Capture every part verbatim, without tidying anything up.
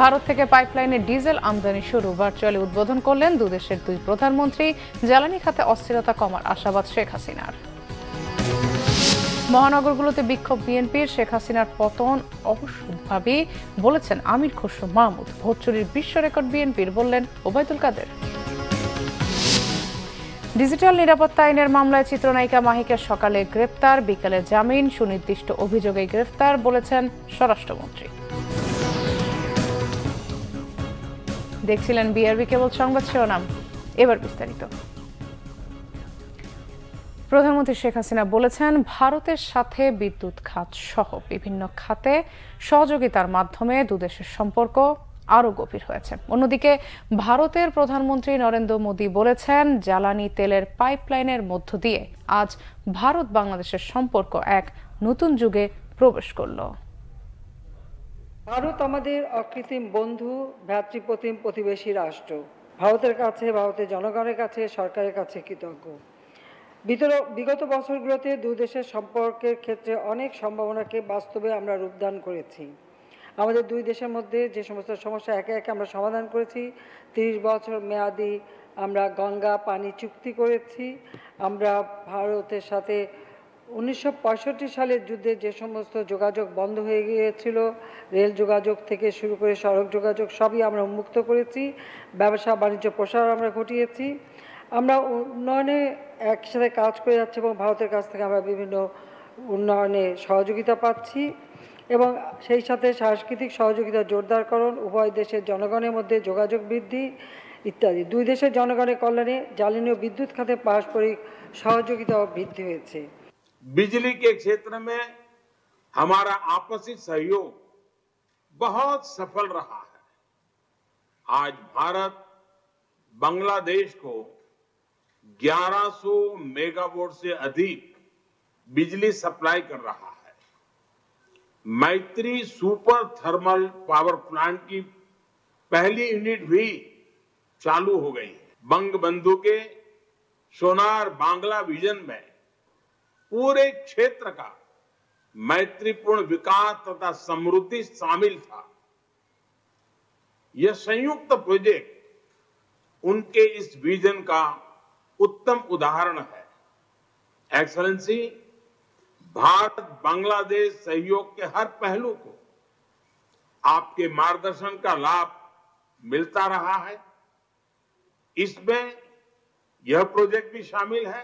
भारत থেকে পাইপলাইনে ডিজেল আমদানি শুরু ভার্চুয়ালি উদ্বোধন করলেন দুই দেশের দুই প্রধানমন্ত্রী জ্বালানি খাতে অস্থিরতা কমার আশাবাদ শেখ হাসিনার মহানগরগুলোতে বিক্ষোভ বিএনপির শেখ হাসিনার পতন অবশ্যম্ভাবী বলেছেন আমির খসরু মাহমুদ ভোট চুরির বিশ্ব রেকর্ড বিএনপির বললেন ওবায়দুল কাদের ডিজিটাল নিরাপত্তা আইনের মামলায় চিত্রনায়িকা মাহিকে সকালে গ্রেফতার বিকেলে জামিন সুনির্দিষ্ট অভিযোগে গ্রেফতার বলেছেন স্বরাষ্ট্রমন্ত্রী দেখছিলেন বিআরবি কেবল সংবাদ শিরোনাম এবার বিস্তারিত প্রধানমন্ত্রী শেখ হাসিনা বলেছেন ভারতের সাথে বিদ্যুৎ খাত সহ বিভিন্ন খাতে সহযোগিতার মাধ্যমে দুদেশের সম্পর্ক আরও গভীর হয়েছে অন্যদিকে ভারতের প্রধানমন্ত্রী নরেন্দ্র মোদি বলেছেন জ্বালানি তেলের পাইপলাইনের মধ্য দিয়ে আজ ভারত বাংলাদেশের সম্পর্ক এক নতুন যুগে প্রবেশ করল ভারত আমাদের অকৃত্রিম বন্ধু ভ্রাতৃপ্রতিম প্রতিবেশী রাষ্ট্র ভারতের কাছে ভারতের জনগণের কাছে সরকারের কাছে কৃতজ্ঞ বিগত বছরগুলোতে দুই দেশের সম্পর্কের ক্ষেত্রে অনেক সম্ভাবনাকে বাস্তবে আমরা রূপদান করেছি আমাদের দুই দেশের মধ্যে যে সমস্ত সমস্যা একে একে আমরা সমাধান করেছি তিরিশ বছর মেয়াদি আমরা গঙ্গা পানি চুক্তি করেছি আমরা ভারতের সাথে উনিশশো পঁয়ষট্টি সালের যুদ্ধে যে সমস্ত যোগাযোগ বন্ধ হয়ে গিয়েছিল রেল যোগাযোগ থেকে শুরু করে সড়ক যোগাযোগ সবই আমরা উন্মুক্ত করেছি ব্যবসা বাণিজ্য প্রসার আমরা ঘটিয়েছি আমরা উন্নয়নে একসাথে কাজ করে যাচ্ছি এবং ভারতের কাছ থেকে আমরা বিভিন্ন উন্নয়নে সহযোগিতা পাচ্ছি এবং সেই সাথে সাংস্কৃতিক সহযোগিতা জোরদারকরণ উভয় দেশের জনগণের মধ্যে যোগাযোগ বৃদ্ধি ইত্যাদি দুই দেশের জনগণের কল্যাণে জ্বালানি ও বিদ্যুৎ খাতে পারস্পরিক सहयोगिता वृद्धि हुई है। बिजली के क्षेत्र में हमारा आपसी सहयोग बहुत सफल रहा है आज भारत बांग्लादेश को ग्यारह सौ मेगावाट से अधिक बिजली सप्लाई कर रहा है मैत्री सुपर थर्मल पावर प्लांट की पहली यूनिट भी चालू हो गई है बंगबंधु के सोनार बांग्ला विजन में पूरे क्षेत्र का मैत्रीपूर्ण विकास तथा समृद्धि शामिल था यह संयुक्त प्रोजेक्ट उनके इस विजन का उत्तम उदाहरण है एक्सलेंसी भारत बांग्लादेश सहयोग के हर पहलू को आपके मार्गदर्शन का लाभ मिलता रहा है इसमें यह प्रोजेक्ट भी शामिल है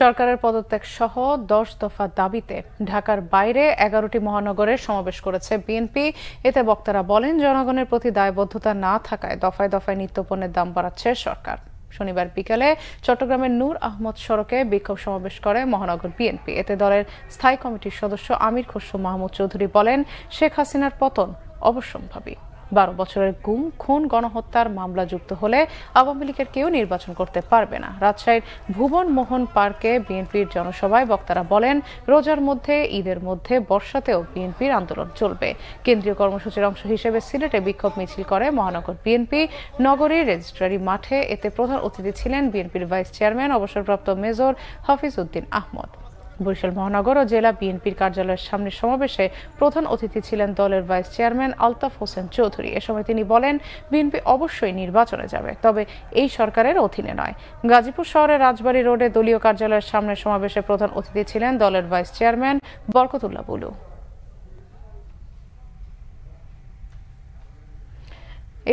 সরকারের পদত্যাগ সহ দশ দফা দাবিতে ঢাকার বাইরে এগারোটি মহানগরে সমাবেশ করেছে বিএনপি এতে বক্তারা বলেন জনগণের প্রতি দায়বদ্ধতা না থাকায় দফায় দফায় নিত্যপণ্যের দাম বাড়াচ্ছে সরকার শনিবার বিকেলে চট্টগ্রামের নূর আহমদ সড়কে বিক্ষোভ সমাবেশ করে মহানগর বিএনপি এতে দলের স্থায়ী কমিটির সদস্য আমির খসরু মাহমুদ চৌধুরী বলেন শেখ হাসিনার পতন অবশ্যম্ভাবী বারো বছরের গুম খুন গণহত্যার মামলা যুক্ত হলে আওয়ামী লীগের কেউ নির্বাচন করতে পারবে না রাজশাহীর ভুবন মোহন পার্কে বিএনপির জনসভায় বক্তারা বলেন রোজার মধ্যে ঈদের মধ্যে বর্ষাতেও বিএনপির আন্দোলন চলবে কেন্দ্রীয় কর্মসূচির অংশ হিসেবে সিলেটে বিক্ষোভ মিছিল করে মহানগর বিএনপি নগরীর রেজিস্ট্রারি মাঠে এতে প্রধান অতিথি ছিলেন বিএনপির ভাইস চেয়ারম্যান অবসরপ্রাপ্ত মেজর হাফিজ উদ্দিন আহমদ বরিশাল মহানগর ও জেলা বিএনপির কার্যালয়ের সামনে সমাবেশে প্রধান অতিথি ছিলেন দলের ভাইস চেয়ারম্যান আলতাফ হোসেন চৌধুরী এ সময় তিনি বলেন বিএনপি অবশ্যই নির্বাচনে যাবে তবে এই সরকারের অধীনে নয় গাজীপুর শহরের রাজবাড়ী রোডে দলীয় কার্যালয়ের সামনে সমাবেশে প্রধান অতিথি ছিলেন দলের ভাইস চেয়ারম্যান বরকতুল্লাহ বুলু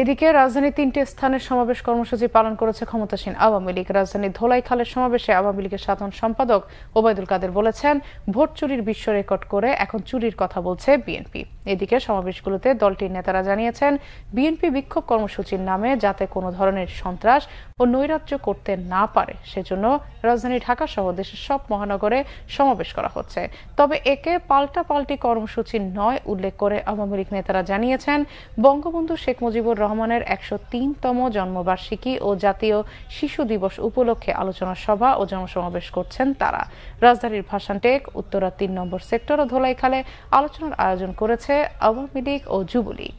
এদিকে রাজধানীর তিনটি স্থানে সমাবেশ কর্মসূচি পালন করেছে ক্ষমতাসীন আওয়ামী লীগ রাজধানীর ধোলাইখালের সমাবেশে আওয়ামী লীগের সাধারণ সম্পাদক ওবায়দুল কাদের বলেছেন ভোট চুরির বিশ্ব রেকর্ড করে এখন চুরির কথা বলছে বিএনপি এদিকে সমাবেশগুলোতে দলটির নেতারা জানিয়েছেন বিএনপি বিক্ষোভ কর্মসূচির নামে যাতে কোনো ধরনের সন্ত্রাস ও নৈরাজ্য করতে না পারে সেজন্য রাজধানী ঢাকা সহ দেশের সব মহানগরে সমাবেশ করা হচ্ছে তবে একে পাল্টাপাল্টি কর্মসূচি নয় উল্লেখ করে আওয়ামী লীগ নেতারা জানিয়েছেন বঙ্গবন্ধু শেখ মুজিবুর রহমানের একশো তিনতম জন্মবার্ষিকী ও জাতীয় শিশু দিবস উপলক্ষে আলোচনা সভা ও জনসমাবেশ করছেন তারা রাজধানীর ভাষানটেক উত্তরা তিন নম্বর সেক্টর ও ধোলাইখালে আলোচনার আয়োজন করেছে আওয়ামী লীগ ও যুবলীগ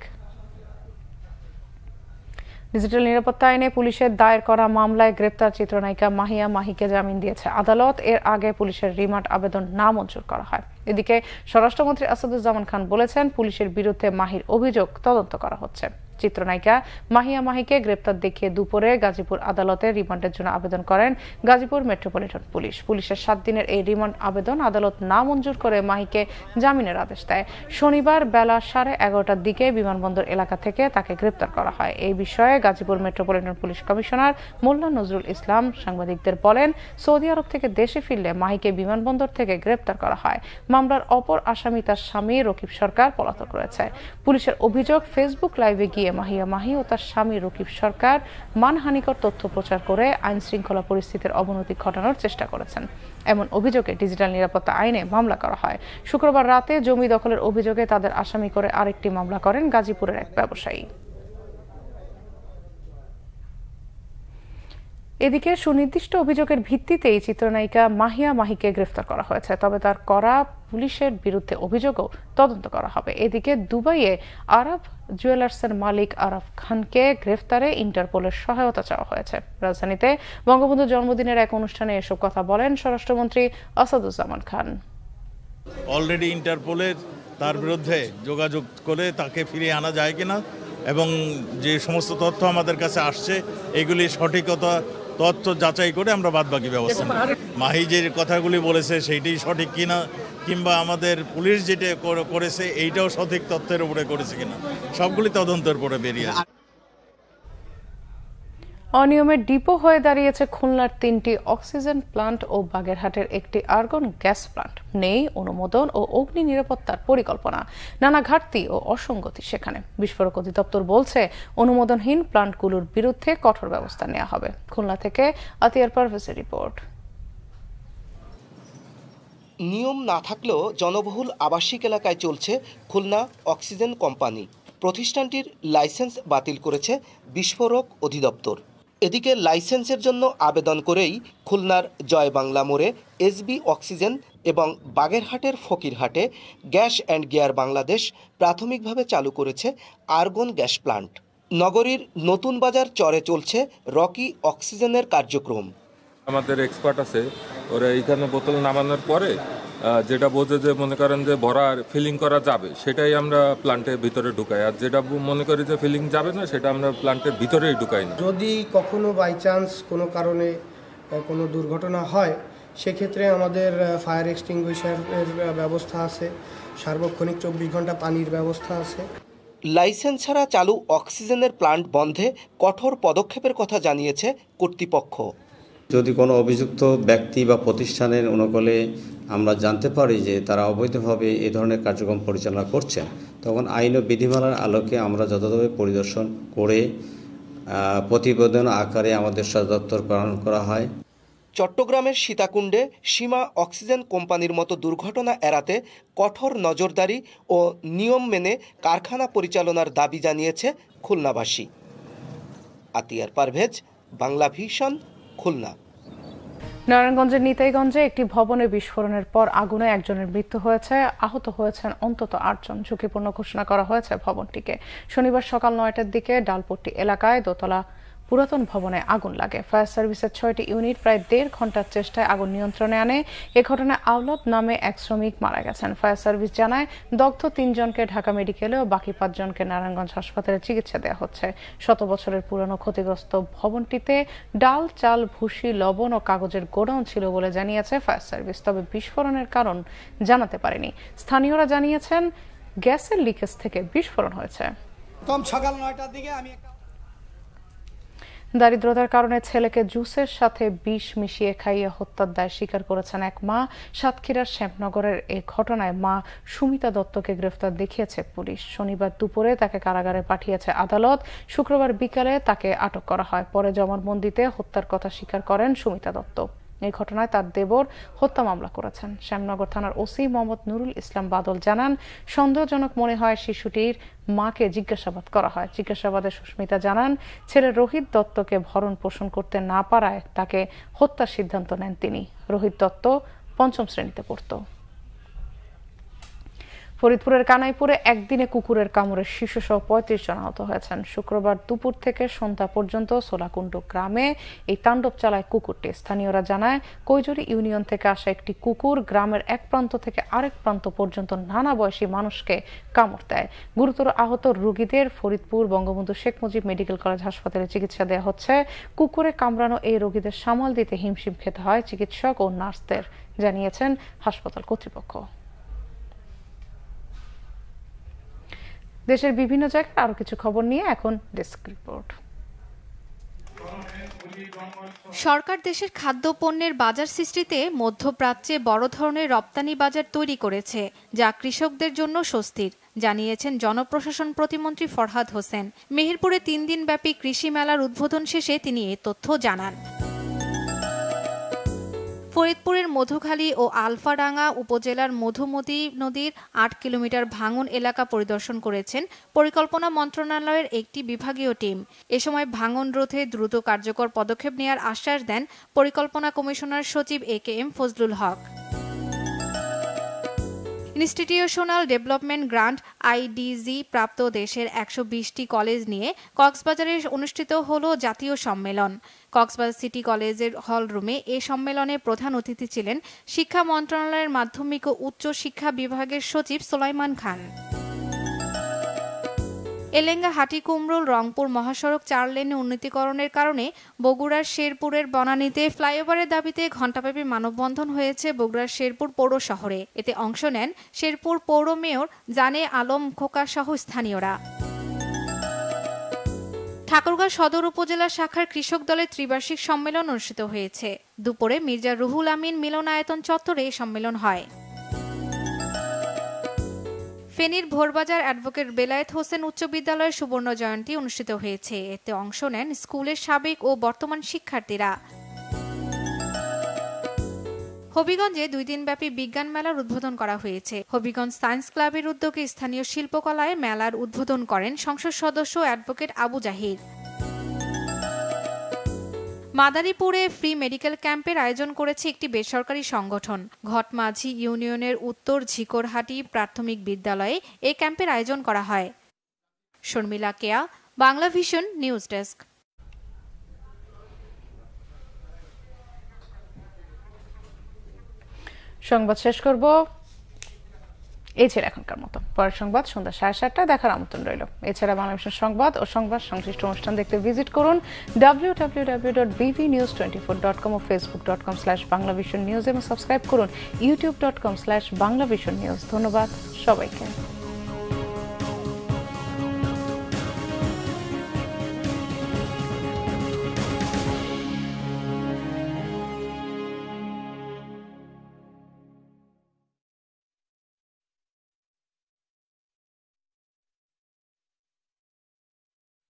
डिजिटल निरापत्ता आईने पुलिस दायर करा मामलाय ग्रेप्तार चित्रनायिका माहिया माही के जामिन दिए आदालत एर आगे पुलिस रिमांड आवेदन ना मंजूर करा हय। एदिके স্বরাষ্ট্রমন্ত্রী আসাদুজ্জামান খান বলেছেন পুলিশের বিরুদ্ধে মাহির অভিযোগ তদন্ত করা হচ্ছে। চিত্রনায়িকা মাহিয়া মাহিকে গ্রেপ্তার দেখিয়ে দুপুরে গাজীপুর আদালতে রিমান্ডের জন্য আবেদন করেন গাজীপুর মেট্রোপলিটন পুলিশ। পুলিশের সাত দিনের এই রিমান্ড আবেদন আদালত না মঞ্জুর করে মাহিকে জামিনের আদেশ দেয়। শনিবার বেলা সাড়ে এগারোটার দিকে বিমানবন্দর এলাকা থেকে তাকে গ্রেপ্তার করা হয়। এই বিষয়ে Gazipur metropolitan police commissioner Mollah Nazrul Islam সাংবাদিকদের বলেন, সৌদি আরব থেকে দেশে ফিরলে মাহিকে বিমানবন্দর থেকে গ্রেপ্তার করা হয়। মামলার অপর আসামি তার স্বামী রকিব সরকার পলাতক রয়েছে। পুলিশের অভিযোগ, ফেসবুক লাইভে গিয়ে মাহিয়া মাহি ও তার স্বামী রকিব সরকার মানহানিকর তথ্য প্রচার করে আইন শৃঙ্খলা পরিস্থিতির অবনতি ঘটানোর চেষ্টা করেছেন। এমন অভিযোগে ডিজিটাল নিরাপত্তা আইনে মামলা করা হয়। শুক্রবার রাতে জমি দখলের অভিযোগে তাদের আসামি করে আরেকটি মামলা করেন গাজীপুরের এক ব্যবসায়ী। এদিকে সুনির্দিষ্ট অভিযোগের ভিত্তিতেই চিত্রনায়িকা মাহিয়া মাহিকে গ্রেফতার করা হয়েছে, তবে তার করা পুলিশের বিরুদ্ধে অভিযোগও তদন্ত করা হবে। এদিকে দুবাইয়ে আরব জুয়েলার্সের মালিক আরাফ খানকে গ্রেফতারে ইন্টারপোলের সহায়তা চাওয়া হয়েছে। রাজধানীতে বঙ্গবন্ধু জন্মদিনের এক অনুষ্ঠানে এসব কথা বলেন স্বরাষ্ট্রমন্ত্রী আসাদুজ্জামান খান। অলরেডি ইন্টারপোলের তার বিরুদ্ধে যোগাযোগ করে তাকে ফিরিয়ে আনা যায় কিনা এবং যে সমস্ত তথ্য আমাদের কাছে আসছে এগুলি সঠিকতা তথ্য যাচাই করে আমরা বাদবাকি ব্যবস্থা নেব। মাহি যে কথাগুলি বলেছে সেইটি সঠিক কিনা কিংবা আমাদের পুলিশ যেটা করেছে এইটাও সঠিক তথ্যের উপরে করেছে কিনা সবগুলি তদন্তের পরে বেরিয়ে আসে। অনিয়মের ডিপো হয়ে দাঁড়িয়েছে খুলনার তিনটি অক্সিজেন প্লান্ট ও বাগেরহাটের একটি আর্গন গ্যাস প্লান্ট। নেই অনুমোদন ও অগ্নি নিরাপত্তার পরিকল্পনা, নানা ঘাটতি ও অসঙ্গতি সেখানে। বিস্ফোরক অধিদপ্তর বলছে অনুমোদনহীন প্লান্টগুলোর বিরুদ্ধে কঠোর ব্যবস্থা নেওয়া হবে। খুলনা থেকে আতিয়ার পারভেজের রিপোর্ট। নিয়ম না থাকলেও জনবহুল আবাসিক এলাকায় চলছে খুলনা অক্সিজেন কোম্পানি। প্রতিষ্ঠানটির লাইসেন্স বাতিল করেছে বিস্ফোরক অধিদপ্তর। এদিকে লাইসেন্সের জন্য আবেদন করেই খুলনার জয় বাংলা মোড়ে এসবি অক্সিজেন এবং বাগেরহাটের ফকিরহাটে গ্যাস অ্যান্ড গিয়ার বাংলাদেশ প্রাথমিকভাবে চালু করেছে আর্গন গ্যাস প্লান্ট। নগরীর নতুন বাজার চরে চলছে রকি অক্সিজেনের কার্যক্রম। আমাদের এক্সপার্ট আছে, ওরা এখানে বোতল নামানোর পরে যেটা বোঝে যে মনে করেন যে ভরা ফিলিং করা যাবে সেটাই আমরা প্লান্টের ভিতরে ঢুকাই, আর যেটা মনে করি যে ফিলিং যাবে না সেটা আমরা প্লান্টের ভিতরেই ঢুকাই না। যদি কখনো বাই চান্স কোনো কারণে কোনো দুর্ঘটনা হয় সেক্ষেত্রে আমাদের ফায়ার এক্সটিংগুইশারের ব্যবস্থা আছে, সার্বক্ষণিক চব্বিশ ঘন্টা পানির ব্যবস্থা আছে। লাইসেন্স ছাড়া চালু অক্সিজেনের প্লান্ট বন্ধে কঠোর পদক্ষেপের কথা জানিয়েছে কর্তৃপক্ষ। যদি কোনো অভিযুক্ত ব্যক্তি বা প্রতিষ্ঠানের অনুকূলে আমরা জানতে পারি যে তারা অবৈধভাবে এ ধরনের কার্যক্রম পরিচালনা করছেন, তখন আইন ও বিধিমালার আলোকে আমরা যথাযথভাবে পরিদর্শন করে প্রতিবেদন আকারে আমাদের সদপ্তর প্রেরণ করা হয়। চট্টগ্রামের সীতাকুণ্ডে সীমা অক্সিজেন কোম্পানির মতো দুর্ঘটনা এড়াতে কঠোর নজরদারি ও নিয়ম মেনে কারখানা পরিচালনার দাবি জানিয়েছে খুলনাবাসী। আতিয়ার পারভেজ, বাংলাভিশন, খুলনা। নারায়ণগঞ্জের নিতাইগঞ্জে একটি ভবনে বিস্ফোরণের পর আগুনে একজনের মৃত্যু হয়েছে, আহত হয়েছেন অন্তত আটজন। ঝুঁকিপূর্ণ ঘোষণা করা হয়েছে ভবনটিকে। শনিবার সকাল নয়টার দিকে ডালপট্টি এলাকায় দোতলা পুরাতন ভবনে আগুন লাগে। ফায়ার সার্ভিসের ছয়টি ইউনিট প্রায় দেড় ঘন্টার চেষ্টায় আগুন নিয়ন্ত্রণে আনে। এ ঘটনায় আওলাদ নামে এক শ্রমিক মারা গেছেন। ফায়ার সার্ভিস জানায় দগ্ধ তিনজনকে ঢাকা মেডিকেলে ও বাকি পাঁচজনকে নারায়ণগঞ্জ হাসপাতালে চিকিৎসা দেওয়া হচ্ছে। শত বছরের পুরনো ক্ষতিগ্রস্ত ভবনটিতে ডাল, চাল, ভুসি, লবণ ও কাগজের গোডাউন ছিল বলে জানিয়েছে ফায়ার সার্ভিস, তবে বিস্ফোরণের কারণ জানাতে পারেনি। স্থানীয়রা জানিয়েছেন গ্যাসের লিকেজ থেকে বিস্ফোরণ হয়েছে। দারিদ্রতার কারণে ছেলেকে জুসের সাথে বিষ মিশিয়ে খাইয়ে হত্যার দায় স্বীকার করেছেন এক মা। সাতক্ষীরার শ্যামনগরের এই ঘটনায় মা সুমিতা দত্তকে গ্রেফতার দেখিয়েছে পুলিশ। শনিবার দুপুরে তাকে কারাগারে পাঠিয়েছে আদালত। শুক্রবার বিকালে তাকে আটক করা হয়। পরে জবানবন্দিতে হত্যার কথা স্বীকার করেন সুমিতা দত্ত। এই ঘটনায় তার দেবর হত্যা মামলা করেছেন। শ্যামনগর থানার ওসি মোহাম্মদ নুরুল ইসলাম বাদল জানান, সন্দেহজনক মনে হয় শিশুটির মাকে জিজ্ঞাসাবাদ করা হয়। জিজ্ঞাসাবাদে সুস্মিতা জানান, ছেলে রোহিত দত্তকে ভরণ পোষণ করতে না পারায় তাকে হত্যার সিদ্ধান্ত নেন তিনি। রোহিত দত্ত পঞ্চম শ্রেণীতে পড়তো। फरिदपुरेर कानाईपुरे एकदिने कुकुरेर कामड़े शिशुसह पैंतीस जन आहत हयेछेन। शुक्रवार दुपुर थेके सन्ध्या पर्यन्त सोलाकुंड ग्रामे एई तांडव चालाय कुकुरटी। स्थानीयरा जानाय কৈজুরি ইউনিয়ন थेके आसा एकटी कुकुर ग्रामेर एक प्रान्त थेके आरेक प्रान्त पर्यन्त नाना बयसी मानुषके कामड़ देय। गुरुतर आहत रोगीदेर फरिदपुर बंगबंधु शेख मुजिब मेडिकल कलेज हासपाताले चिकित्सा देওয়া হচ্ছে। कुकुरे कामड़ानो एई रोगीदेर सामाल दिते हिमशिम खेते हय चिकित्सक ओ नार्सदेर, জানিয়েছেন হাসপাতাল কর্তৃপক্ষ। দেশের বিভিন্ন জায়গার আরো কিছু খবর নিয়ে এখন ডেস্ক রিপোর্ট। সরকার দেশের খাদ্যপণ্যের বাজার সৃষ্টিতে মধ্যপ্রাচ্যে বড় ধরনের রপ্তানি বাজার তৈরি করেছে, যা কৃষকদের জন্য স্বস্তির, জানিয়েছেন জনপ্রশাসন প্রতিমন্ত্রী ফরহাদ হোসেন। মেহেরপুরে তিন দিন ব্যাপী কৃষি মেলার উদ্বোধন শেষে তিনি এই তথ্য জানান। ফরিদপুরের মধুখালী ও আলফাডাঙ্গা উপজেলার মধুমতি নদীর আট কিলোমিটার ভাঙন এলাকা পরিদর্শন করেছেন পরিকল্পনা মন্ত্রণালয়ের একটি বিভাগীয় টিম। এ সময় ভাঙন রোধে দ্রুত কার্যকর পদক্ষেপ নেয়ার আশ্বাস দেন পরিকল্পনা কমিশনার সচিব A K M Fazlul Haque. Institutional development grant I D G প্রাপ্ত দেশের একশো বিশটি কলেজ নিয়ে কক্সবাজারে অনুষ্ঠিত হল জাতীয় সম্মেলন। কক্সবাজার সিটি কলেজের হলরুমে এ সম্মেলনে প্রধান অতিথি ছিলেন শিক্ষা মন্ত্রণালয়ের মাধ্যমিক ও উচ্চ শিক্ষা বিভাগের সচিব সুলাইমান খান। এলেঙ্গা হাটিকুমরুল রংপুর মহাসড়ক চার লেনে উন্নতিকরণের কারণে বগুড়ার শেরপুরের বনানীতে ফ্লাইওভারের দাবিতে ঘণ্টাব্যাপী মানববন্ধন হয়েছে বগুড়ার শেরপুর পৌর শহরে। এতে অংশ নেন শেরপুর পৌর মেয়র জানে আলম খোকা সহ স্থানীয়রা। ঠাকুরগাঁও সদর উপজেলা শাখার কৃষক দলের ত্রিবার্ষিক সম্মেলন অনুষ্ঠিত হয়েছে। দুপুরে মির্জা রুহুল আমিন মিলনায়তন চত্বরে এই সম্মেলন হয়। ফেনীর ভোরবাজার অ্যাডভোকেট বেলায়েত হোসেন উচ্চ বিদ্যালয়ের সুবর্ণ জয়ন্তী অনুষ্ঠিত হয়েছে। এতে অংশ নেন স্কুলের সাবেক ও বর্তমান শিক্ষার্থীরা। হবিগঞ্জে দুই দিনব্যাপী বিজ্ঞান মেলার উদ্বোধন করা হয়েছে। হবিগঞ্জ সায়েন্স ক্লাবের উদ্যোগে স্থানীয় শিল্পকলায় মেলার উদ্বোধন করেন সংসদ সদস্য অ্যাডভোকেট আবু জাহিদ। মাদারীপুরে ফ্রি মেডিকেল ক্যাম্পের আয়োজন করেছে একটি বেসরকারি সংগঠন। ঘটমাঝি ইউনিয়নের উত্তর ঝিকরহাটি প্রাথমিক বিদ্যালয়ে এই ক্যাম্পের আয়োজন করা হয়। Sharmila Keya, Banglavision news desk. সংবাদ শেষ করব, এছাড়া এখনকার মতো পরের সংবাদ সন্ধ্যা সাড়ে সাতটায় দেখার আমন্ত্রণ রইল। এছাড়া বাংলাদেশের সংবাদ ও সংবাদ সংশ্লিষ্ট অনুষ্ঠান দেখতে ভিজিট করুন W W W dot B V news twenty four dot com ও Facebook dot com slash Banglavision news এবং সাবস্ক্রাইব করুন YouTube dot com slash Banglavision news. ধন্যবাদ সবাইকে।